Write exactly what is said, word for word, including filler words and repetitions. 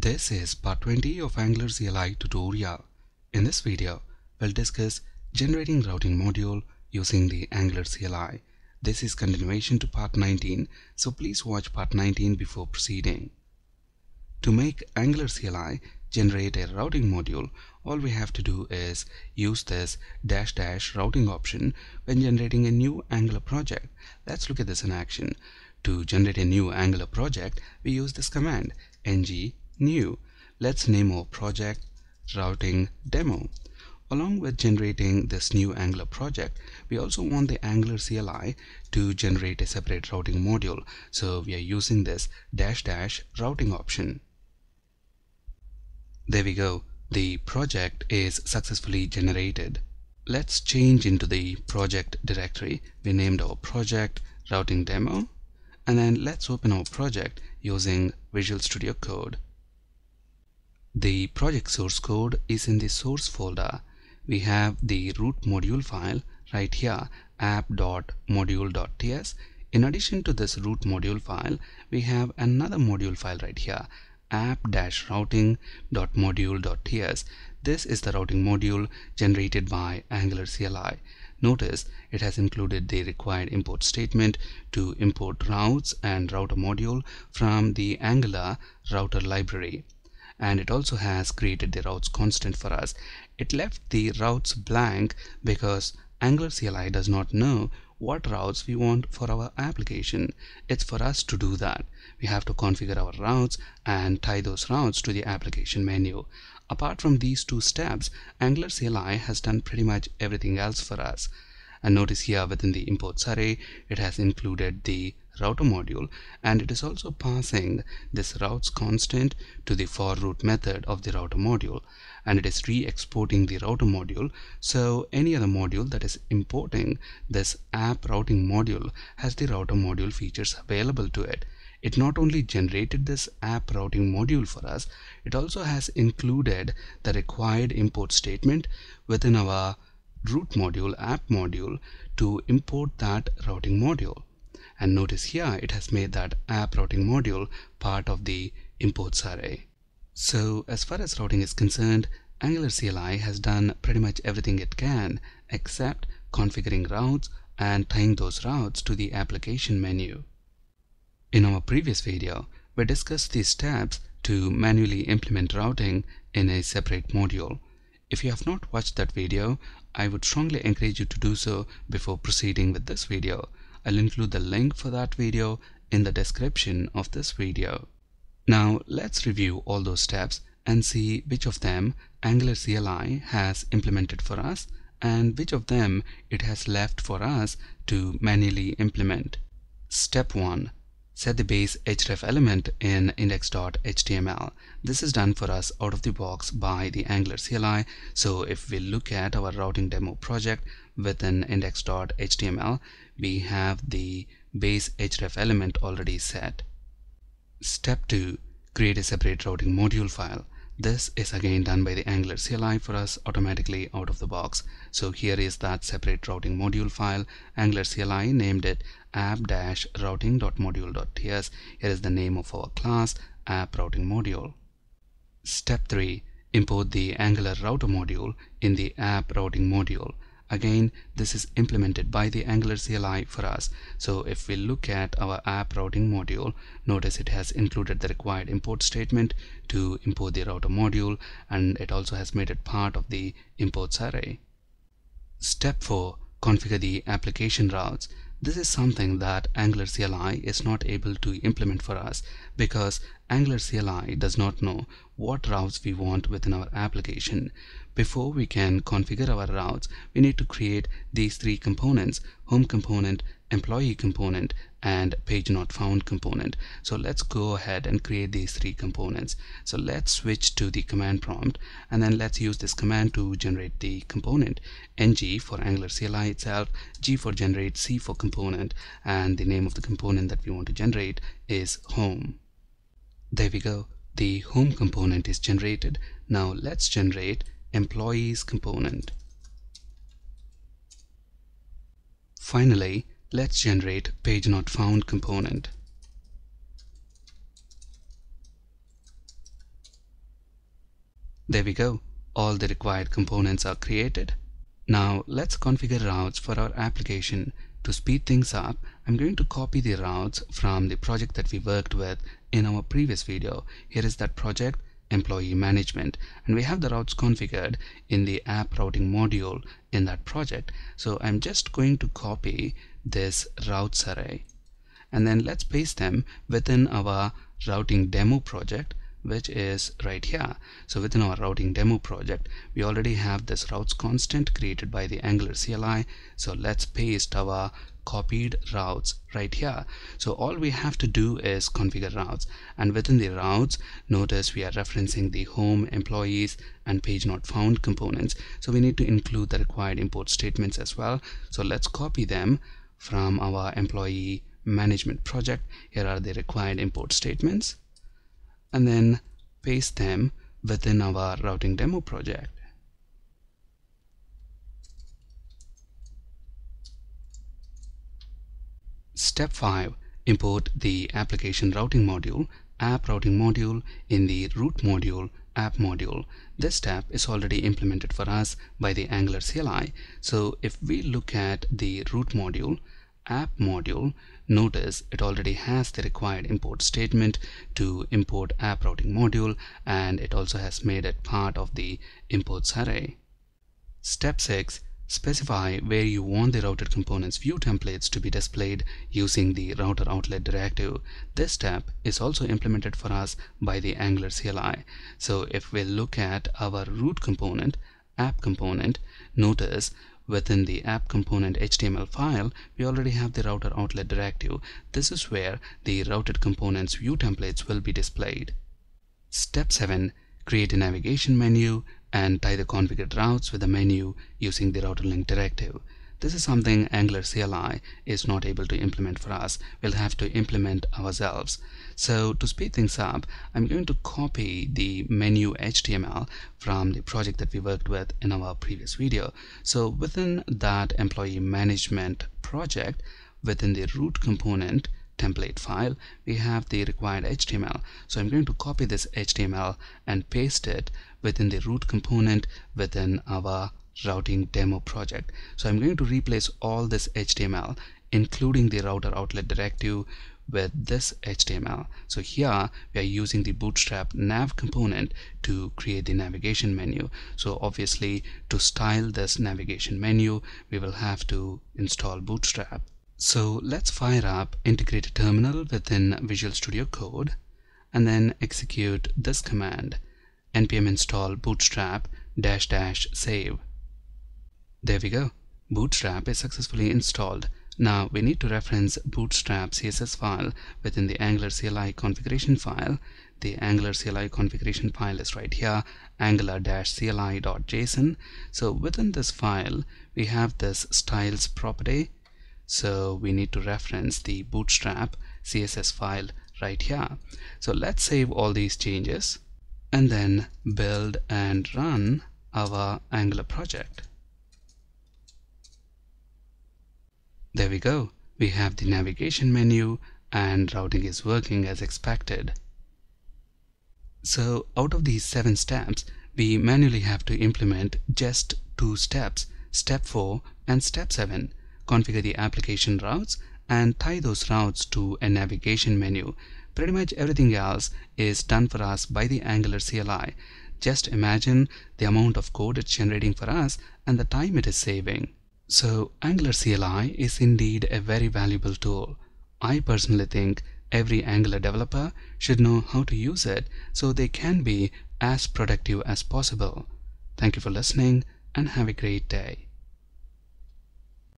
This is part twenty of Angular C L I tutorial. In this video, we'll discuss generating routing module using the Angular C L I. This is continuation to part nineteen, so please watch part nineteen before proceeding. To make Angular C L I generate a routing module, all we have to do is use this dash dash routing option when generating a new Angular project. Let's look at this in action. To generate a new Angular project, we use this command ng new. Let's name our project Routing Demo. Along with generating this new Angular project, we also want the Angular C L I to generate a separate routing module, so we are using this dash dash routing option. There we go, the project is successfully generated. Let's change into the project directory. We named our project Routing Demo, and then let's open our project using Visual Studio Code. The project source code is in the source folder. We have the root module file right here, app dot module dot t s. In addition to this root module file, we have another module file right here, app dash routing dot module dot t s. This is the routing module generated by Angular C L I. Notice it has included the required import statement to import routes and router module from the Angular router library. And it also has created the routes constant for us. It left the routes blank because Angular C L I does not know what routes we want for our application. It's for us to do that. We have to configure our routes and tie those routes to the application menu. Apart from these two steps, Angular C L I has done pretty much everything else for us. And notice here within the imports array, it has included the router module, and it is also passing this routes constant to the for root method of the router module, and it is re-exporting the router module, so any other module that is importing this app routing module has the router module features available to it. It not only generated this app routing module for us, it also has included the required import statement within our root module, app module, to import that routing module. And notice here it has made that app routing module part of the imports array. So as far as routing is concerned, Angular C L I has done pretty much everything it can except configuring routes and tying those routes to the application menu. In our previous video, we discussed the steps to manually implement routing in a separate module. If you have not watched that video, I would strongly encourage you to do so before proceeding with this video. I'll include the link for that video in the description of this video. Now let's review all those steps and see which of them Angular C L I has implemented for us and which of them it has left for us to manually implement. Step one. Set the base href element in index dot h t m l. This is done for us out of the box by the Angular C L I, so if we look at our routing demo project within index dot h t m l, we have the base href element already set. Step two. Create a separate routing module file. This is again done by the Angular C L I for us automatically out of the box. So here is that separate routing module file. Angular C L I named it app dash routing dot module dot t s. Here is the name of our class, app routing module. Step three. Import the Angular router module in the app routing module. Again, this is implemented by the Angular C L I for us. So if we look at our app routing module, notice it has included the required import statement to import the router module, and it also has made it part of the imports array. Step four. Configure the application routes. This is something that Angular C L I is not able to implement for us because Angular C L I does not know what routes we want within our application. Before we can configure our routes, we need to create these three components: home component, employee component, and page not found component. So let's go ahead and create these three components. So let's switch to the command prompt, and then let's use this command to generate the component. Ng for Angular C L I itself, G for generate, C for component, and the name of the component that we want to generate is home. There we go. The home component is generated. Now let's generate Employees component. Finally, let's generate page not found component. There we go. All the required components are created. Now let's configure routes for our application. To speed things up, I'm going to copy the routes from the project that we worked with in our previous video. Here is that project, employee management, and we have the routes configured in the app routing module in that project. So I'm just going to copy this routes array, and then let's paste them within our routing demo project, which is right here. So within our routing demo project, we already have this routes constant created by the Angular C L I. So let's paste our copied routes right here. So all we have to do is configure routes, and within the routes, notice we are referencing the home, employees, and page not found components. So we need to include the required import statements as well. So let's copy them from our employee management project. Here are the required import statements, and then paste them within our routing demo project. Step five. Import the application routing module, app routing module, in the root module, app module. This step is already implemented for us by the Angular C L I. So if we look at the root module, app module, notice it already has the required import statement to import app routing module, and it also has made it part of the imports array. Step six. Specify where you want the router components view templates to be displayed using the router outlet directive. This step is also implemented for us by the Angular C L I. So if we look at our root component, app component, notice within the app component H T M L file, we already have the router outlet directive. This is where the routed components view templates will be displayed. Step seven. Create a navigation menu and tie the configured routes with the menu using the routerLink directive. This is something Angular C L I is not able to implement for us. We'll have to implement ourselves. So to speed things up, I'm going to copy the menu H T M L from the project that we worked with in our previous video. So within that employee management project, within the root component template file, we have the required H T M L. So I'm going to copy this H T M L and paste it within the root component within our routing demo project. So I'm going to replace all this H T M L, including the router outlet directive, with this H T M L. So here we are using the Bootstrap nav component to create the navigation menu. So obviously, to style this navigation menu, we will have to install Bootstrap. So let's fire up integrated terminal within Visual Studio Code, and then execute this command, npm install bootstrap dash dash save. There we go. Bootstrap is successfully installed. Now we need to reference Bootstrap C S S file within the Angular C L I configuration file. The Angular C L I configuration file is right here, angular dash C L I dot J S O N. So within this file, we have this styles property. So we need to reference the Bootstrap C S S file right here. So let's save all these changes and then build and run our Angular project. There we go. We have the navigation menu and routing is working as expected. So out of these seven steps, we manually have to implement just two steps, step four and step seven. Configure the application routes and tie those routes to a navigation menu. Pretty much everything else is done for us by the Angular C L I. Just imagine the amount of code it's generating for us and the time it is saving. So Angular C L I is indeed a very valuable tool. I personally think every Angular developer should know how to use it so they can be as productive as possible. Thank you for listening and have a great day.